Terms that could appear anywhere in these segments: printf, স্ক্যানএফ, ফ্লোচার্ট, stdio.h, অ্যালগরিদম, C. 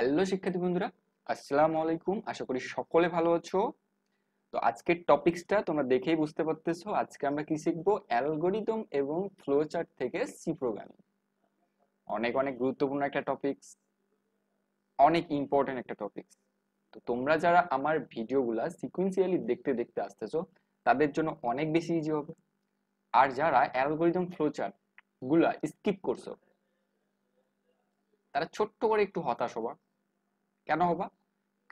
Hello শিক্ষার্থী বন্ধুরা, আসসালামু আলাইকুম। আশা করি সকলে ভালো আছো। তো আজকের টপিকসটা তোমরা দেখেই বুঝতে পারতেছো, আজকে আমরা কি শিখবো? অ্যালগরিদম এবং ফ্লোচার্ট থেকে সি প্রোগ্রামিং। অনেক অনেক গুরুত্বপূর্ণ একটা টপিকস, অনেক ইম্পর্টেন্ট একটা টপিকস। তো তোমরা যারা আমার ভিডিওগুলা সিকুয়েন্সিয়ালি দেখতে দেখতে আসতেছো তাদের জন্য অনেক বেশি ইজি হবে। আর যারা অ্যালগরিদম ফ্লোচার্ট গুলা স্কিপ করছো তারা ছোট্ট করে একটু হতাশ হবা। কেন হবা?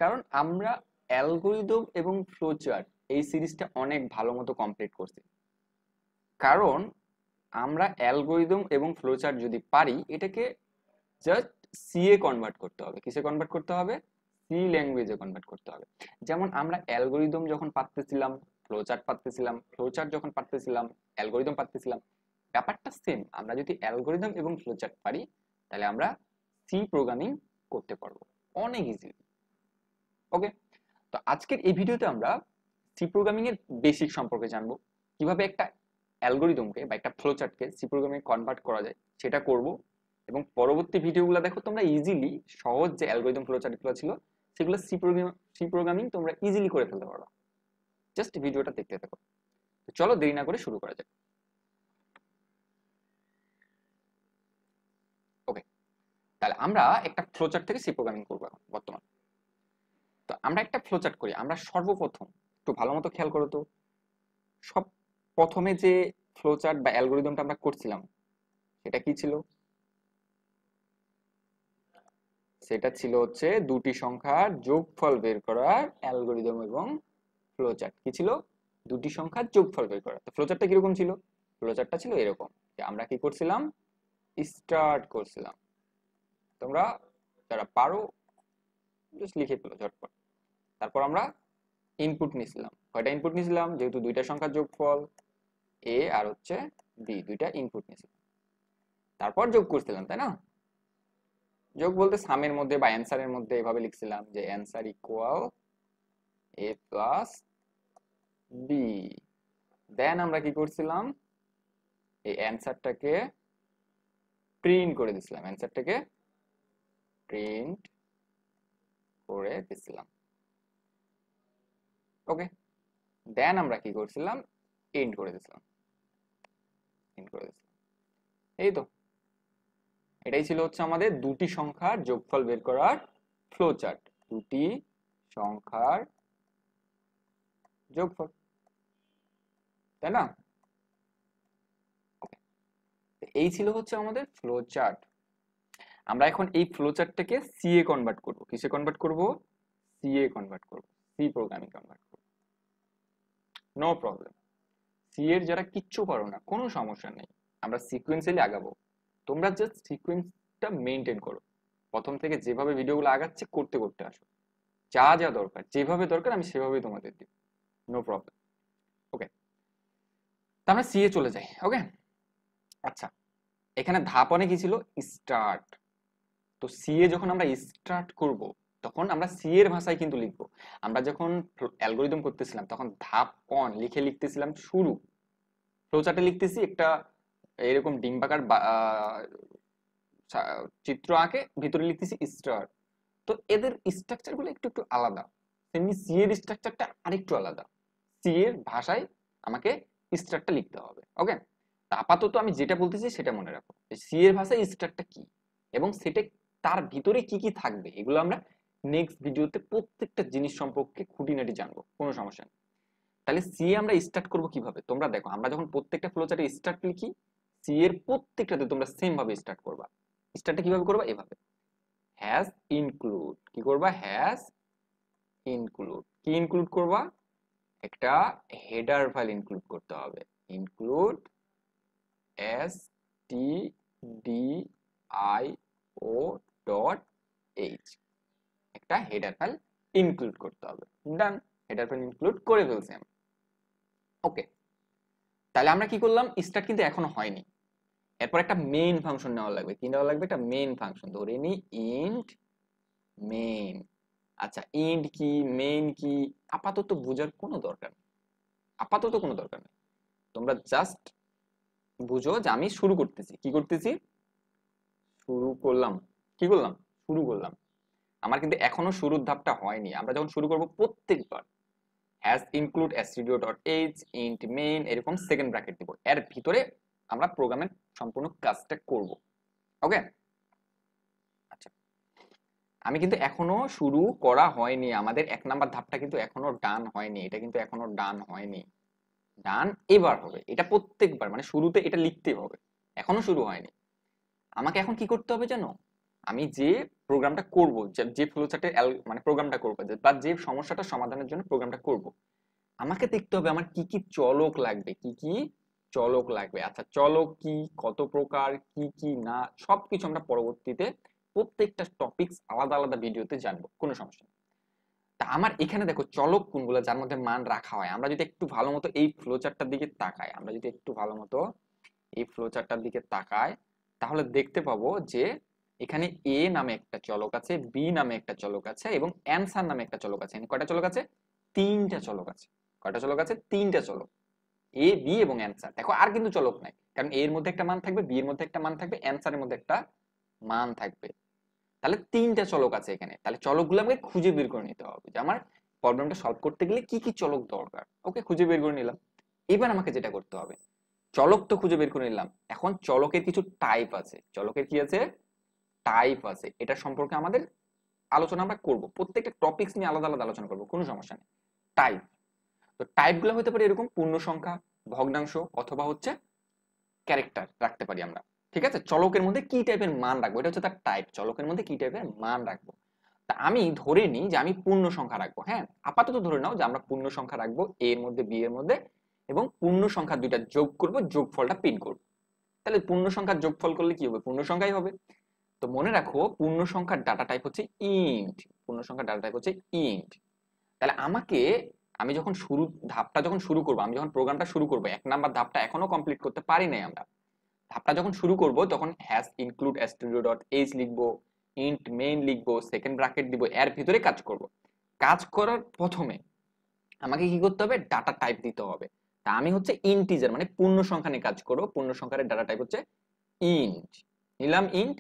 কারণ আমরা অ্যালগরিদম এবং ফ্লোচার্ট এই সিরিজটা অনেক ভালো মতো কমপ্লিট করছি। কারণ আমরা অ্যালগরিদম এবং ফ্লোচার্ট যদি পারি, এটাকে জাস্ট সি এ কনভার্ট করতে হবে। কিসে কনভার্ট করতে হবে? সি ল্যাঙ্গুয়েজে কনভার্ট করতে হবে। যেমন আমরা অ্যালগরিদম যখন পারতেছিলাম ফ্লোচার্ট পারতেছিলাম, ফ্লোচার্ট যখন পারতেছিলাম অ্যালগরিদম পারতেছিলাম। ব্যাপারটা সেম, আমরা যদি অ্যালগরিদম এবং ফ্লোচার্ট পারি তাহলে আমরা সি প্রোগ্রামিং করতে পারবো অনেক ইজি। ওকে, তো আজকের এই ভিডিওতে আমরা সি প্রোগ্রামিং এর বেসিক সম্পর্কে জানবো, কিভাবে একটা অ্যালগরিদমকে বা একটা ফ্লোচার্টকে সি প্রোগ্রামিং কনভার্ট করা যায় সেটা করব। এবং পরবর্তী ভিডিওগুলো দেখো, তোমরা ইজিলি সহজ যে অ্যালগরিদম ফ্লোচার্টগুলো ছিল সেগুলো সি প্রোগ্রামিং তোমরা ইজিলি করে ফেলতে পারো। জাস্ট ভিডিওটা দেখতে থাকো। তো চলো দেরি না করে শুরু করা যাক। তাহলে আমরা একটা ফ্লোচার্ট থেকে সি প্রোগ্রামিং করবো এখন বর্তমানে। তো আমরা একটা ফ্লোচার্ট করি, আমরা সর্বপ্রথম একটু ভালো মতো খেয়াল করো তো, সব প্রথমে যে ফ্লোচার্ট বা অ্যালগরিদমটা আমরা করছিলাম সেটা কি ছিল? সেটা ছিল হচ্ছে দুটি সংখ্যার যোগফল বের করার অ্যালগরিদম এবং ফ্লোচার্ট। কি ছিল? দুটি সংখ্যার যোগফল বের করা। তো ফ্লোচার্টটা কিরকম ছিল? ফ্লোচার্টটা ছিল এরকম, আমরা কি করছিলাম? স্টার্ট করছিলাম। তোমরা যারা পারো জাস্ট লিখে ফেলো ঝটপট। তারপর আমরা ইনপুট নিছিলাম, কয়টা ইনপুট নিছিলাম? যেহেতু দুইটা সংখ্যার যোগফল এ আর হচ্ছে বি, দুইটা ইনপুট নিছিলাম। তারপর যোগ করছিলাম, তাই না? যোগ বলতে সামের মধ্যে বা অ্যান্সারের মধ্যে এভাবে লিখছিলাম যে অ্যান্সার ইকুয়াল এ প্লাস বি। দেন আমরা কি করছিলাম? এই অ্যান্সারটাকে প্রিন্ট করে দিছিলাম, অ্যান্সারটাকে প্রিন্ট করে দিছিলাম। ওকে, দেন আমরা কি করছিলাম? এন্ড করে দিছিলাম, এন্ড করে দিছিলাম। এই তো, এটাই ছিল হচ্ছে আমাদের দুটি সংখ্যার যোগফল বের করার ফ্লোচার্ট। দুটি সংখ্যার যোগফল, তাই না? এই ছিল হচ্ছে আমাদের ফ্লোচার্ট। আমরা এখন এই ফ্লোচার্টটাকে সি এ কনভার্ট করব। কিসে কনভার্ট করব? সি এ কনভার্ট করব, সি প্রোগ্রামিং কনভার্ট করব। No problem. সি এর যারা কিচ্ছু পারো না কোনো সমস্যা নেই, আমরা সিকোয়েন্সিয়ালি আগাবো। তোমরা জাস্ট সিকোয়েন্সটা মেইনটেইন করো, প্রথম থেকে যেভাবে ভিডিওগুলো আগাচ্ছে করতে করতে আসো, যা যা দরকার যেভাবে দরকার আমি সেভাবেই তোমাদের দিই, নো প্রবলেম। ওকে, তো আমরা সি এ চলে যাই। ওকে, আচ্ছা, এখানে ধাপ অনেক কি ছিল? স্টার্ট। তো সি এ যখন আমরা স্টার্ট করব তখন আমরা সি এর ভাষায় কিন্তু লিখব। আমরা যখন অ্যালগরিদম করতেছিলাম তখন ধাপ অন লিখে লিখতেছিলাম শুরু, ফ্লোচার্টে লিখতেছি একটা এরকম ডিম্বাকার চিত্র আঁকে, ভিতরে লিখতেছি স্টার্ট। তো এদের স্ট্রাকচারগুলো একটু একটু আলাদা, তেমনি সি এর স্ট্রাকচারটা আরেকটু আলাদা। সি এর ভাষায় আমাকে স্টার্টটা লিখতে হবে। ওকে, আপাতত আমি যেটা বলতেছি সেটা মনে রাখো, সি এর ভাষায় স্টার্টটা কি এবং সেটা তার ভিতরে কি কি থাকবে, এগুলো আমরা নেক্সট ভিডিওতে প্রত্যেকটা জিনিস সম্পর্কে খুঁটিনাটি জানবো, কোনো সমস্যা নেই। তাহলে সি আমরা স্টার্ট করব কিভাবে? তোমরা দেখো, আমরা যখন প্রত্যেকটা ফ্লোচার্টে স্টার্ট লিখি, সি এর প্রত্যেকটাতে তোমরা সেম ভাবে স্টার্ট করবা। স্টার্টটা কিভাবে করবা? এভাবে, হ্যাজ ইনক্লুড। কি করবা? Has include. কি ইনক্লুড করবা? একটা হেডার ফাইল ইনক্লুড করতে হবে, ইনক্লুড stdio.h, একটা হেডার ফাইল ইনক্লুড করতে হবে। ডান, হেডার ফাইল ইনক্লুড করে ফেলছি আমি। ওকে, তাহলে আমরা কি করলাম? স্টার্ট কিন্তু এখনো হয়নি, এরপর একটা মেইন ফাংশন নেওয়া লাগবে। কি নেওয়া লাগবে? একটা মেইন ফাংশন। ধরে নি ইন্ট মেইন। আচ্ছা, ইন্ট কি মেইন কি আপাতত বোঝার কোনো দরকার নেই, আপাতত কোনো দরকার নেই। তোমরা জাস্ট বুঝো যে আমি শুরু করতেছি, কি করতেছি? শুরু করলাম। কি করলাম? শুরু করলাম। আমার কিন্তু এখনো শুরুর ধাপটা হয়নি। আমরা যখন শুরু করব প্রত্যেকবার as include studio.h int main এরকম সেকেন্ড ব্র্যাকেট দিব, এর ভিতরে আমরা প্রোগ্রামের সম্পূর্ণ কাজটা করব। ওকে, আচ্ছা আমি কিন্তু এখনো শুরু করা হয়নি, আমাদের এক নাম্বার ধাপটা কিন্তু এখনো ডান হয়নি, এটা কিন্তু এখনো ডান হয়নি, ডান এবার হবে, এটা প্রত্যেকবার মানে শুরুতে এটা লিখতে হবে, এখনো শুরু হয়নি। আমাকে এখন কি করতে হবে জানো, আমি যে প্রোগ্রামটা করব, যে ফ্লোচার্টের মানে প্রোগ্রামটা করব বা যে সমস্যাটা সমাধানের জন্য প্রোগ্রামটা করব, আমাকে দেখতে হবে আমার কি কি চলক লাগবে, কি কি চলক লাগবে। আচ্ছা চলক কি, কত প্রকার, কি কি না, সবকিছু আমরা পরবর্তীতে প্রত্যেকটা টপিকস আলাদা আলাদা ভিডিওতে জানবো, কোনো সমস্যা নেই। তা আমার এখানে দেখো চলক কোনগুলো যার মধ্যে মান রাখা হয়। আমরা যদি একটু ভালো মতো এই ফ্লোচার্টটার দিকে তাকাই, আমরা যদি একটু ভালো মতো এই ফ্লোচার্টটার দিকে তাকাই, তাহলে দেখতে পাবো যে এখানে এ নামে একটা চলক আছে, বি নামে একটা চলক আছে এবং অ্যান্সার নামে একটা চলক আছে। কয়টা চলক আছে? তিনটা চলক আছে। কয়টা চলক আছে? তিনটা চলক, এ বি এবং অ্যান্সার। দেখো আর কিন্তু চলক নাই, কারণ এর মধ্যে একটা মান থাকবে, বি এর মধ্যে একটা মান থাকবে, অ্যান্সারের মধ্যে একটা মান থাকবে। তাহলে তিনটা চলক আছে এখানে, তাহলে চলকগুলো আমাকে খুঁজে বের করে নিতে হবে যে আমার প্রবলেমটা সলভ করতে গেলে কি কি চলক দরকার। ওকে, খুঁজে বের করে নিলাম। এবার আমাকে যেটা করতে হবে, চলক তো খুঁজে বের করে নিলাম, এখন চলকের কিছু টাইপ আছে, চলকের কি আছে? টাইপ আছে। এটা সম্পর্কে আমাদের আলোচনা আমরা করব, প্রত্যেকটা টপিকস নিয়ে আলাদা আলাদা আলোচনা করব, কোনো সমস্যা নেই। টাইপ, তো টাইপগুলো হতে পারে এরকম পূর্ণ সংখ্যা, ভগ্নাংশ অথবা হচ্ছে ক্যারেক্টার রাখতে পারি আমরা, ঠিক আছে। চলকের মধ্যে কি টাইপের মান রাখবো, এটা হচ্ছে তার টাইপ, চলকের মধ্যে কি টাইপের মান রাখবো। তা আমি ধরে নিই যে আমি পূর্ণ সংখ্যা রাখবো, হ্যাঁ আপাতত ধরে নাও যে আমরা পূর্ণ সংখ্যা রাখবো, এ এর মধ্যে বি এর মধ্যে, এবং পূর্ণ সংখ্যা দুইটা যোগ করবো, যোগফলটা প্রিন্ট করবো। তাহলে পূর্ণ সংখ্যার যোগফল করলে কি হবে? পূর্ণ সংখ্যাই হবে। তো মনে রাখো পূর্ণ সংখ্যার ডাটা টাইপ হচ্ছে ইন্ট, পূর্ণ সংখ্যার ডাটা টাইপ হচ্ছে ইন্ট। তাহলে আমাকে আমি যখন শুরু ধাপটা যখন শুরু করব, আমি যখন প্রোগ্রামটা শুরু করব, এক নাম্বার ধাপটা এখনো কমপ্লিট করতে পারি নাই আমরা, ধাপটা যখন শুরু করব তখন হ্যাশ ইনক্লুড studio.h লিখবো, ইন্ট মেইন লিখবো, সেকেন্ড ব্র্যাকেট দিব, এর ভিতরে কাজ করব। কাজ করার প্রথমে আমাকে কি করতে হবে? ডাটা টাইপ দিতে হবে। তা আমি হচ্ছে ইন্টিজার মানে পূর্ণ সংখ্যা নিয়ে কাজ করব, পূর্ণ সংখ্যার ডাটা টাইপ হচ্ছে ইন্ট, নিলাম ইন্ট।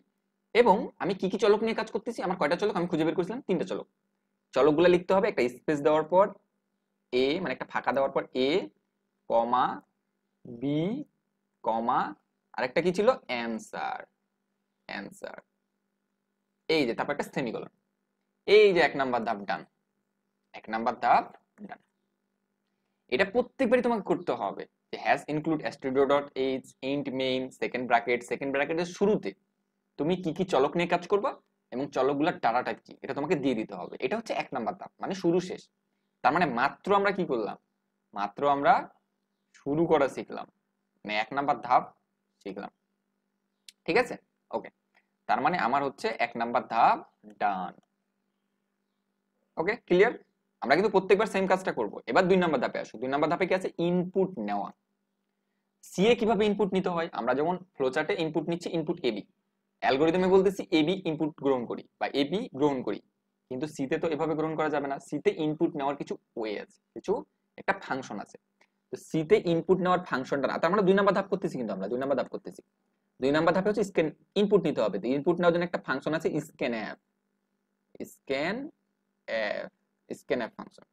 এবং আমি কি কি চলক নিয়ে কাজ করতেছি, আমার কয়টা চলক আমি খুঁজে বের করেছিলাম? তিনটা চলক। চলকগুলো লিখতে হবে, একটা স্পেস দেওয়ার পর এ মানে একটা ফাঁকা দেওয়ার পর এ কমা বি কমা আরেকটা কি ছিল? অ্যান্সার, অ্যান্সার, এই যে, তারপর একটা সেমিকোলন। এই যে এক নাম্বার ধাপ ডান, এক নাম্বার ধাপ ডান। এটা প্রত্যেকবারই তোমাকে করতে হবে যে hash include studio.h int main second bracket, second ব্র্যাকেটের শুরুতে তুমি কি কি চলক নিয়ে কাজ করবা এবং চলকগুলোর ডাটা টাইপ কি, এটা তোমাকে দিয়ে দিতে হবে। এটা হচ্ছে এক নাম্বার ধাপ মানে শুরু শেষ। তার মানে মাত্র আমরা কি করলাম? মাত্র আমরা শুরু করা শিখলাম, মানে এক নাম্বার ধাপ শিখলাম, ঠিক আছে। ওকে, তার মানে আমার হচ্ছে এক নাম্বার ধাপ ডান। ওকে ক্লিয়ার, আমরা কিন্তু প্রত্যেকবার সেম কাজটা করব। এবার দুই নাম্বার ধাপে আসো। দুই নাম্বার ধাপে কি আছে? ইনপুট নেওয়া। সি এ কিভাবে ইনপুট নিতে হয়, আমরা যেমন ফ্লোচার্টে ইনপুট নিচ্ছি, ইনপুট এবি, অ্যালগরিদমে বলতেছি এবি ইনপুট গ্রহণ করি বা এবি গ্রহণ করি, কিন্তু সি তে তো এভাবে গ্রহণ করা যাবে না। সি তে ইনপুট নেওয়ার কিছু ওয়ে আছে, কিছু একটা ফাংশন আছে। তো সি তে ইনপুট নেওয়ার ফাংশনটা না, তার মানে দুই নাম্বার ধাপ করতেছি, কিন্তু আমরা দুই নাম্বার ধাপ করতেছি। দুই নাম্বার ধাপে হচ্ছে স্ক্যান, ইনপুট নিতে হবে। ইনপুট নেওয়ার জন্য একটা ফাংশন আছে স্ক্যানএফ, স্ক্যানএফ, স্ক্যানএফ ফাংশন।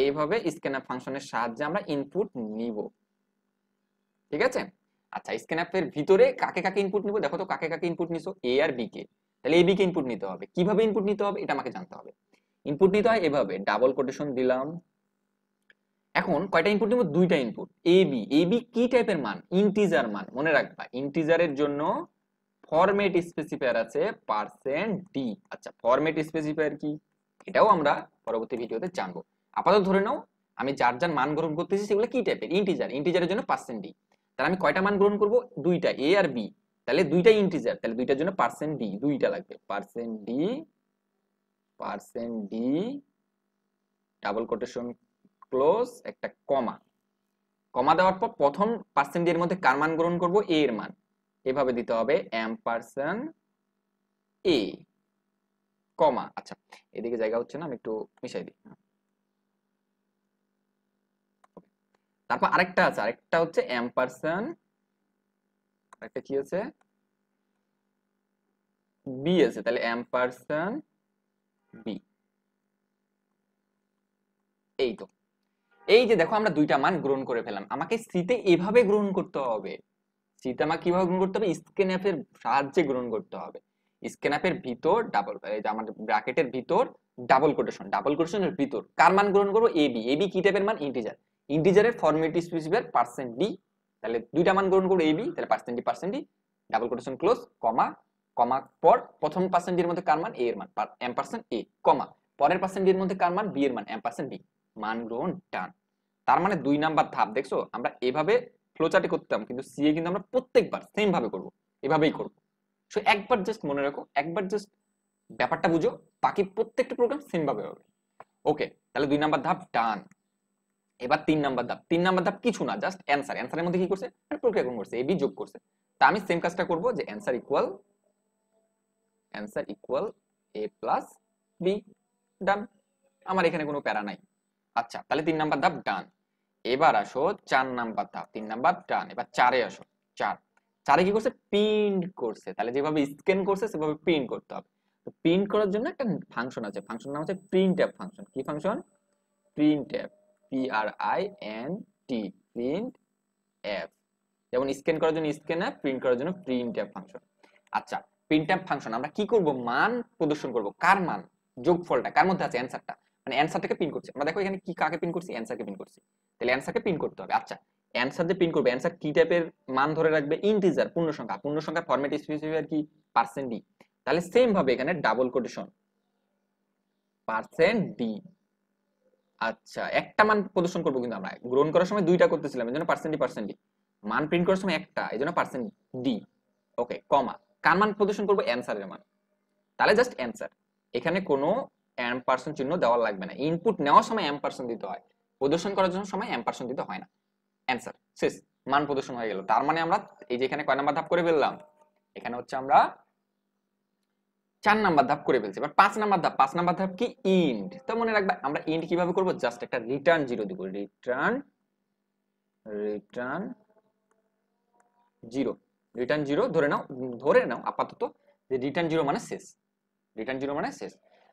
এইভাবে স্ক্যানএফ ফাংশনের সাহায্যে আমরা ইনপুট নিব, ঠিক আছে। আচ্ছা স্ক্যানএফের ভিতরে কাকে কাকে ইনপুট নিব, দেখো তো কাকে কাকে ইনপুট নিছো? এ আর বি কে। তাহলে এ বি কে ইনপুট নিতে হবে, কিভাবে ইনপুট নিতে হবে এটা আমাকে জানতে হবে। ইনপুট নিতে হয় এভাবে, ডাবল কোটেশন দিলাম। এখন কয়টা ইনপুট নিব? দুইটা input, A B. A B কি টাইপের মান? ইন্টিজার মান, মনে রাখবা। ইন্টিজারের জন্য ফরম্যাট স্পেসিফায়ার আছে %d। আচ্ছা ফরম্যাট স্পেসিফায়ার কি, এটাও আমরা পরবর্তী ভিডিওতে জানবো। আপাতত ধরে নাও আমি যার যার মান গ্রহণ করতেছি সেগুলো কি টাইপের? ইন্টিজার। ইন্টিজারের জন্য %d। তাহলে আমি কয়টা মান গ্রহণ করব? দুইটা, এ আর বি। তাহলে দুইটা ইন্টিজার, তাহলে দুইটার জন্য %d, দুইটা লাগবে। %d ডাবল কোটেশন ক্লোজ, একটা কমা, কমা দেওয়ার পর প্রথম %d এর মধ্যে কার মান গ্রহণ করব? এ এর মান। এভাবে দিতে হবে %a কমা। আচ্ছা এদিকে জায়গা হচ্ছে না, আমি একটু মিশাই দিই। তারপর আরেকটা আছে, আরেকটা হচ্ছে আরেকটা কি আছে? বি আছে। তাহলে বি। এই তো, এই যে দেখো আমরা দুইটা মান গ্রহণ করে ফেলাম। আমাকে সিতে এভাবে গ্রহণ করতে হবে, সিতে আমাকে কিভাবে গ্রহণ করতে হবে, স্ক্যানএফের সাহায্যে গ্রহণ করতে হবে। স্ক্যানএফের ভিতর ডাবল, আমাদের ব্র্যাকেটের ভিতর ডাবল কোটেশন, ডাবল কোটেশনের ভিতর কার মান গ্রহণ করবো, এবি। এবি কি টাইপের মান, ইন্টিজার। ইন্টিজারের ফরমেটিভ স্পেসিফায়ার পার্সেন্ট ডি, তাহলে দুইটা মান গ্রহণ করবো এবি, তাহলে percent D, percent D, double quotation close, comma, comma পর প্রথম পার্সেন্ট ডি এর মধ্যে কার মান, এ এর মান, এম পার্সেন্ট এ, কমা পরের পার্সেন্ট ডি এর মধ্যে কার মান, বি এর মান, এম পার্সেন্ট বি, মান গ্রহণ ডান। তার মানে 2 নাম্বার ধাপ দেখছো আমরা এভাবে ফ্লোচার্টে করতাম, কিন্তু সি এ কিন্তু আমরা প্রত্যেকবার সেম ভাবে করব, এভাবেই করব। সো একবার জাস্ট মনে রাখো, একবার জাস্ট ব্যাপারটা বুঝো, বাকি প্রত্যেকটা প্রোগ্রাম সেম ভাবে হবে। ওকে, তাহলে 2 নাম্বার ধাপ ডান। এবার 3 নাম্বার ধাপ। 3 নাম্বার ধাপ কিছু না, জাস্ট অ্যান্সার। অ্যান্সারের মধ্যে কি করছে, প্রক্রিয়াকরণ করছে, এবি যোগ করছে। তা আমি সেম কাজটা করব, যে অ্যান্সার ইকুয়াল, অ্যান্সার ইকুয়াল এ প্লাস বি, ডান। আমার এখানে কোনো প্যারা নাই। আচ্ছা, তাহলে 3 নাম্বার ধাপ ডান। এবার আসো 4 নাম্বার ধাপ। 3 নাম্বার ডান। এবার 4 এ আসো। 4 এ কি করছে, প্রিন্ট করছে। তাহলে যেভাবে স্ক্যান করছে সেভাবে প্রিন্ট করতে হবে। তো প্রিন্ট করার জন্য একটা ফাংশন আছে, ফাংশনের নাম হচ্ছে printf ফাংশন। কি ফাংশন, printf, print, printf। যেমন স্ক্যান করার জন্য স্ক্যানএফ, প্রিন্ট করার জন্য printf ফাংশন। আচ্ছা, printf ফাংশন আমরা কি করব, মান প্রদর্শন করব। কার মান, যোগফলটা কার মধ্যে আছে, অ্যানসারটা, মানে অ্যানসারটাকে পিন করছি আমরা। দেখো এখানে কি, কাকে পিন করছি, অ্যানসারকে পিন করছি, তাহলে অ্যানসারকে পিন করতে হবে। আচ্ছা, অ্যানসার যে পিন করবে, অ্যানসার কি টাইপের মান ধরে রাখবে, ইন্টিজার, পূর্ণসংখ্যা। পূর্ণসংখ্যার ফরম্যাট স্পেসিফায়ার কি, পার্সেন্ট ডি। তাহলে সেম ভাবে এখানে ডাবল কোটেশন পার্সেন্ট ডি। আচ্ছা, একটা মান প্রদর্শন করবো, কিন্তু আমরা গ্রহণ করার সময় দুইটা করতেছিলাম, এই জন্য পার্সেন্ট ডি, পার্সেন্ট ডি। মান প্রিন্ট করার সময় একটা, এই জন্য পার্সেন্ট ডি। ওকে, কমা, কার মান প্রদর্শন করবো, অ্যানসারের মান। তাহলে জাস্ট অ্যানসার, এখানে কোনো & চিহ্ন দেওয়া লাগবে না। ইনপুট নেওয়ার সময় & দিতে হয়, প্রদর্শন করার জন্য সময় & দিতে হয় না। অ্যান্সার শেষ, মান প্রদর্শন হয়ে গেল। তার মানে আমরা এই যে এখানে কয় নাম্বার ধাপ করে ফেললাম, এখানে হচ্ছে আমরা 4 নাম্বার ধাপ করে ফেলছি। এবার 5 নাম্বার ধাপ। 5 নাম্বার ধাপ কি, ইন্ট। তো মনে রাখবে আমরা ইন্ট কিভাবে করব, জাস্ট একটা রিটার্ন 0 দিব, রিটার্ন, রিটার্ন 0, রিটার্ন 0 ধরে নাও, আপাতত যে রিটার্ন 0 মানে শেষ, রিটার্ন 0 মানে শেষ।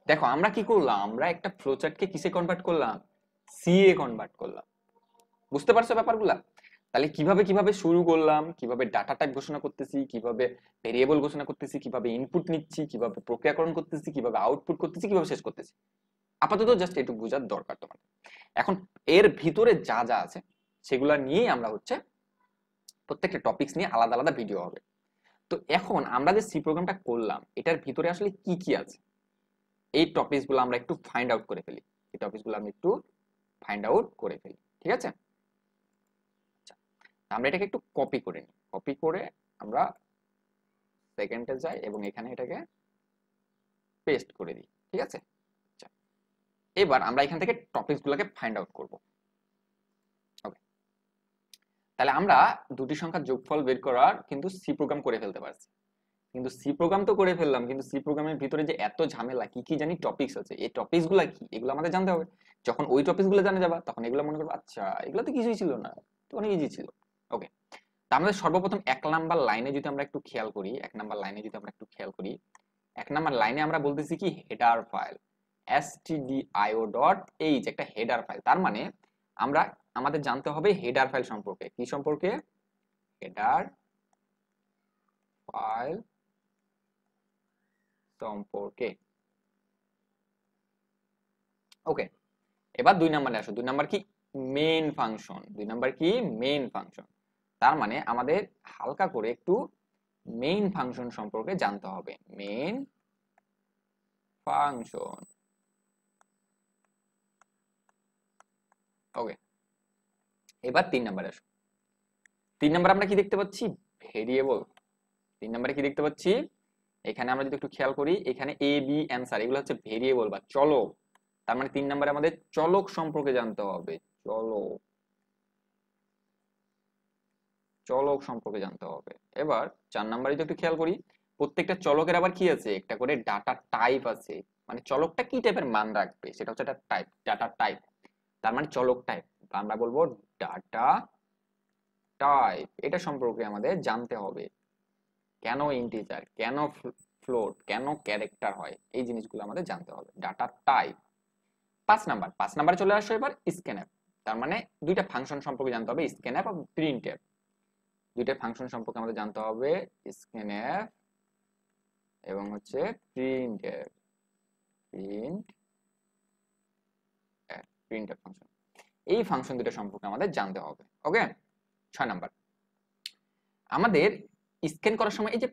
দেখো আমরা কি করলাম, আমরা একটা ফ্লোচার্টকে কিসে কনভার্ট করলাম, সি এ কনভার্ট করলাম। বুঝতে পারছো ব্যাপারগুলো? তাহলে কিভাবে কিভাবে শুরু করলাম, কিভাবে ডাটা টাইপ ঘোষণা করতেছি, কিভাবে ভেরিয়েবল ঘোষণা করতেছি, কিভাবে ইনপুট নিচ্ছি, কিভাবে প্রক্রিয়াকরণ করতেছি, কিভাবে আউটপুট করতেছি, কিভাবে শেষ করতেছি। আপাতত জাস্ট একটু বোঝার দরকার তোমার। এখন এর ভিতরে যা যা আছে সেগুলা নিয়ে আমরা হচ্ছে প্রত্যেকটা টপিকস নিয়ে আলাদা আলাদা ভিডিও হবে। তো এখন আমরা যে সি প্রোগ্রামটা করলাম এটার ভিতরে আসলে কি কি আছে, এই টপিকসগুলো আমরা একটু ফাইন্ড আউট করে ফেলি। এই টপিকসগুলো আমি একটু ফাইন্ড আউট করে ফেলি, ঠিক আছে? আচ্ছা, আমরা এটাকে একটু কপি করে নিই। কপি করে আমরা সেকেন্ডে যাই এবং এখানে এটাকে পেস্ট করে দিই, ঠিক আছে? আচ্ছা, এবার আমরা এখান থেকে টপিকসগুলোকে ফাইন্ড আউট করব। ওকে, তাহলে আমরা দুটি সংখ্যার যোগফল বের করার কিন্তু সি প্রোগ্রাম করে ফেলতে পারছি। কিন্তু সি প্রোগ্রাম তো করে ফেললাম, কিন্তু সি প্রোগ্রামের ভিতরে যে এত ঝামেলা, কি কি জানি টপিকস আছে, এই টপিকসগুলো কি, এগুলো আমাদের জানতে হবে। যখন ওই টপিকসগুলো জানা যাবে তখন এগুলো মনে করব, আচ্ছা এগুলো তো কিছুই ছিল না, তো অনেক ইজি ছিল। ওকে, তো আমাদের সর্বপ্রথম 1 নাম্বার লাইনে যদি আমরা একটু খেয়াল করি, 1 নাম্বার লাইনে যদি আমরা একটু খেয়াল করি, 1 নাম্বার লাইনে আমরা বলতেছি কি, হেডার ফাইল, stdio.h একটা হেডার ফাইল। তার মানে আমরা, আমাদের জানতে হবে হেডার ফাইল সম্পর্কে, কি সম্পর্কে, হেডার ফাইল সম্পর্কে। ওকে, এবার 2 নাম্বারে আসো। 2 নাম্বার কি, মেইন ফাংশন। 2 নাম্বার কি, মেইন ফাংশন। তার মানে আমাদের হালকা করে একটু মেইন ফাংশন সম্পর্কে জানতে হবে। Main function, okay. এবার 3 নাম্বারে আসো। 3 নাম্বার আমরা কি দেখতে পাচ্ছি, ভেরিয়েবল। 3 নাম্বারে কি দেখতে পাচ্ছি, এখানে আমরা যদি একটু খেয়াল করি, এখানে এ বি অ্যান্সার, এগুলো হচ্ছে ভেরিয়েবল বা চলক। তার মানে 3 নাম্বারে আমাদের চলক সম্পর্কে জানতে হবে, চলক, চলক সম্পর্কে জানতে হবে। এবার 4 নাম্বারে যদি একটু খেয়াল করি, প্রত্যেকটা চলকের আবার কি আছে, একটা করে ডাটা টাইপ আছে, মানে চলকটা কি টাইপের মান রাখবে সেটা হচ্ছে একটা টাইপ, ডাটা টাইপ। তার মানে চলক টাইপ, আমরা বলবো ডাটা টাইপ। এটা সম্পর্কে আমাদের জানতে হবে, কেন ইন্টিজার, কেন float কেন ক্যারেক্টার হয় এই জিনিসগুলো আমাদের জানতে হবে ডাটা টাইপ 5 নম্বরে চলে আসো এবার স্ক্যানএফ তার মানে দুইটা ফাংশন সম্পর্কে জানতে হবে স্ক্যানএফ আর প্রিন্টএফ দুইটা ফাংশন সম্পর্কে আমাদের জানতে হবে স্ক্যানএফ এবং হচ্ছে প্রিন্টএফ প্রিন্টএফ ফাংশন এই ফাংশন দুটো সম্পর্কে আমাদের জানতে হবে ওকে 6 নম্বর আমাদের স্ক্যান করার সময় এই যে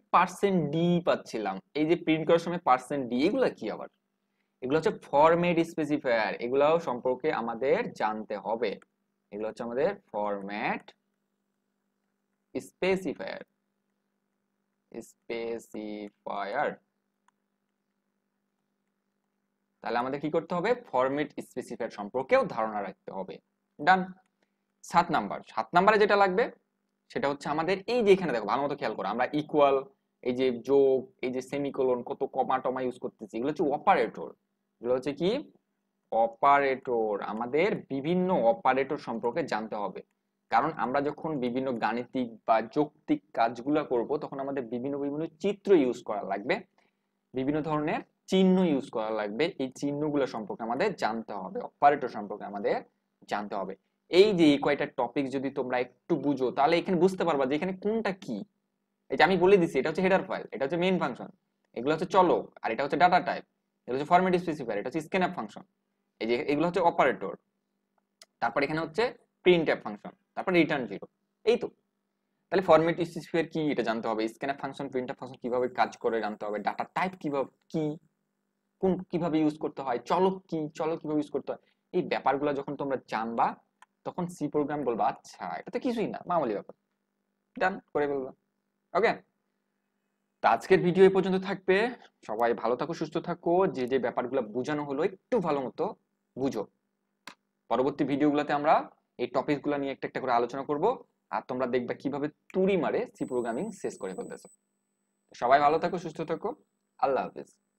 %d পাচ্ছিলাম এই যে প্রিন্ট করার সময় %d এগুলা কি আবার এগুলা হচ্ছে ফরম্যাট স্পেসিফায়ার এগুলাও সম্পর্কে আমাদের জানতে হবে এগুলা হচ্ছে আমাদের ফরম্যাট স্পেসিফায়ার তাহলে আমাদের কি করতে হবে ফরম্যাট স্পেসিফায়ার সম্পর্কেও ধারণা রাখতে হবে ডান 7 নম্বরে যেটা লাগবে সেটা হচ্ছে আমাদের এই যে এখানে দেখো ভালোমতো খেয়াল করো আমরা ইকুয়াল এই যে যোগ এই যে সেমিকোলন কত কমা টমা ইউজ করতেছি এগুলো হচ্ছে অপারেটর এগুলো হচ্ছে কি অপারেটর আমাদের বিভিন্ন অপারেটর সম্পর্কে জানতে হবে কারণ আমরা যখন বিভিন্ন গাণিতিক বা যৌক্তিক কাজগুলো করব তখন আমাদের বিভিন্ন চিত্র ইউজ করা লাগবে বিভিন্ন ধরনের চিহ্ন ইউজ করা লাগবে এই চিহ্নগুলো সম্পর্কে আমাদের জানতে হবে অপারেটর সম্পর্কে আমাদের জানতে হবে এই যে কয়টা টপিক যদি তোমরা একটু বুঝো তাহলে এখানে বুঝতে পারবা যে এখানে কোনটা কি এই যে আমি বলে দিছি এটা হচ্ছে হেডার ফাইল এটা হচ্ছে মেইন ফাংশন এগুলো হচ্ছে চলক আর এটা হচ্ছে ডাটা টাইপ এগুলো হচ্ছে ফরম্যাট স্পেসিফায়ার এটা হচ্ছে স্ক্যানএফ ফাংশন এই যে এগুলো হচ্ছে অপারেটর তারপর এখানে হচ্ছে প্রিন্টএফ ফাংশন তারপর রিটার্ন 0 এই তো তাহলে ফরম্যাট স্পেসিফায়ার কি এটা জানতে হবে স্ক্যানএফ ফাংশন প্রিন্টএফ ফাংশন কিভাবে কাজ করে জানতে হবে ডাটা টাইপ কিভাবে কি কোন কিভাবে ইউজ করতে হয় চলক কিভাবে ইউজ করতে হয় এই ব্যাপারগুলো যখন তোমরা জানবা তখন সি প্রোগ্রাম বলবা আচ্ছা এটা তো কিছুই না মামুলি ব্যাপার ডান করে বলবা ওকে তো আজকের ভিডিও এই পর্যন্ত থাকবে সবাই ভালো থাকো সুস্থ থাকো যে যে ব্যাপারগুলো বোঝানো হলো একটু ভালোমতো বুঝো পরবর্তী ভিডিওগুলোতে আমরা এই টপিকগুলো নিয়ে একটা একটা করে আলোচনা করব আর তোমরা দেখবে কিভাবে তুড়ি মারে সি প্রোগ্রামিং শেষ করে ফেলতেছো সবাই ভালো থাকো সুস্থ থাকো আল্লাহ হাফেজ